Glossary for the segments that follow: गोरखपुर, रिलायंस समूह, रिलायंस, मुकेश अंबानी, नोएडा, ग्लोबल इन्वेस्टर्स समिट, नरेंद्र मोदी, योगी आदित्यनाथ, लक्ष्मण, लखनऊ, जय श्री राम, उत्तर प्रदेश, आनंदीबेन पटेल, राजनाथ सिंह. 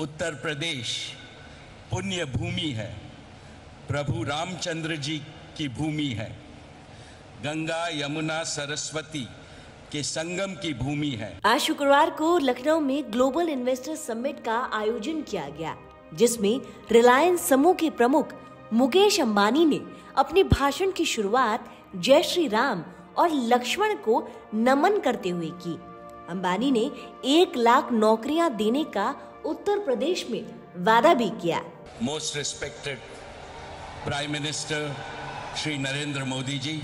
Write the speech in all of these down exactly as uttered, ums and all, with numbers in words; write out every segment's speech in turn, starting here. उत्तर प्रदेश पुण्य भूमि है, प्रभु रामचंद्र जी की भूमि है, गंगा यमुना सरस्वती के संगम की भूमि है। आज शुक्रवार को लखनऊ में ग्लोबल इन्वेस्टर समिट का आयोजन किया गया, जिसमें रिलायंस समूह के प्रमुख मुकेश अंबानी ने अपने भाषण की शुरुआत जय श्री राम और लक्ष्मण को नमन करते हुए की। अंबानी ने एक लाख नौकरियां देने का उत्तर प्रदेश में वादा भी किया। Most respected prime minister Shri नरेंद्र मोदी ji,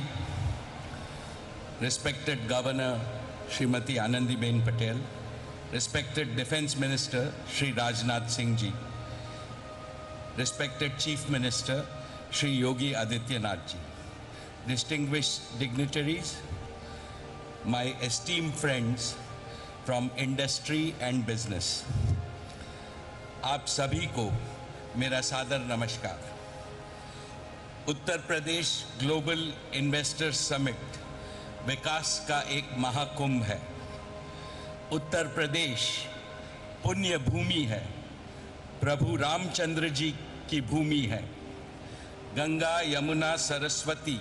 respected governor Shrimati आनंदीबेन पटेल, respected defence minister Shri राजनाथ सिंह ji, respected chief minister Shri योगी आदित्यनाथ ji, distinguished dignitaries, my esteemed friends from industry and business, आप सभी को मेरा सादर नमस्कार। उत्तर प्रदेश global investor summit विकास का एक महाकुंभ है। उत्तर प्रदेश पुण्य भूमि है, प्रभु रामचंद्र जी की भूमि है, गंगा यमुना सरस्वती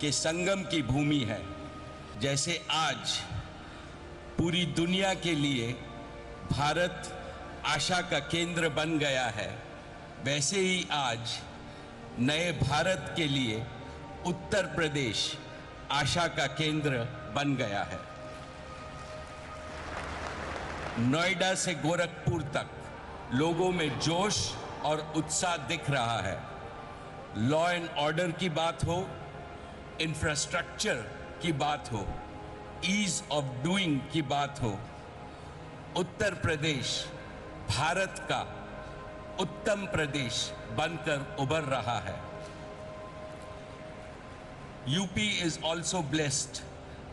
के संगम की भूमि है। जैसे आज पूरी दुनिया के लिए भारत आशा का केंद्र बन गया है, वैसे ही आज नए भारत के लिए उत्तर प्रदेश आशा का केंद्र बन गया है। नोएडा से गोरखपुर तक लोगों में जोश और उत्साह दिख रहा है। लॉ एंड ऑर्डर की बात हो, इंफ्रास्ट्रक्चर की बात हो, ईज ऑफ डूइंग की बात हो, उत्तर प्रदेश भारत का उत्तम प्रदेश बनकर उभर रहा है। UP is also blessed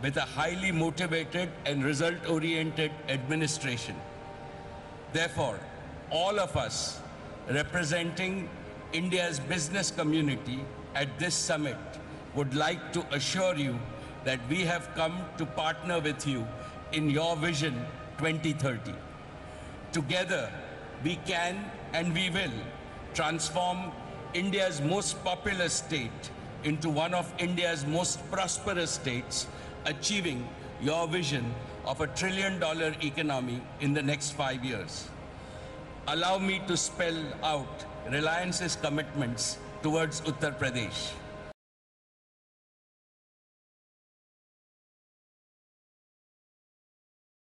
with a highly motivated and result oriented administration. Therefore all of us representing India's business community at this summit would like to assure you that we have come to partner with you in your vision twenty thirty. Together, we can and we will transform India's most populous state into one of India's most prosperous states, achieving your vision of a trillion dollar economy in the next five years. Allow me to spell out Reliance's commitments towards Uttar Pradesh.